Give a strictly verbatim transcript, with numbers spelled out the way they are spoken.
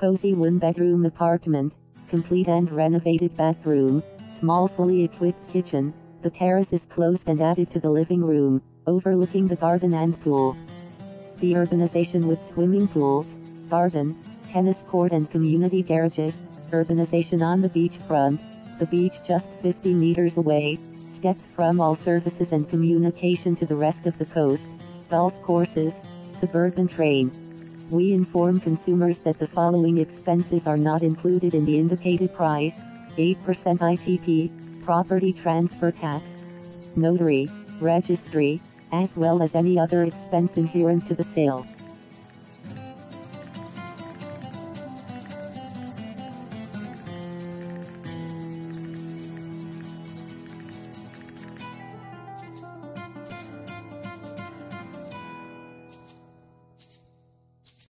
Cozy one-bedroom apartment, complete and renovated bathroom, small fully equipped kitchen. The terrace is closed and added to the living room, overlooking the garden and pool. The urbanization with swimming pools, garden, tennis court and community garages, urbanization on the beachfront, the beach just fifty meters away, steps from all services and communication to the rest of the coast, golf courses, suburban train. We inform consumers that the following expenses are not included in the indicated price: eight percent I T P, property transfer tax, notary, registry, as well as any other expense inherent to the sale.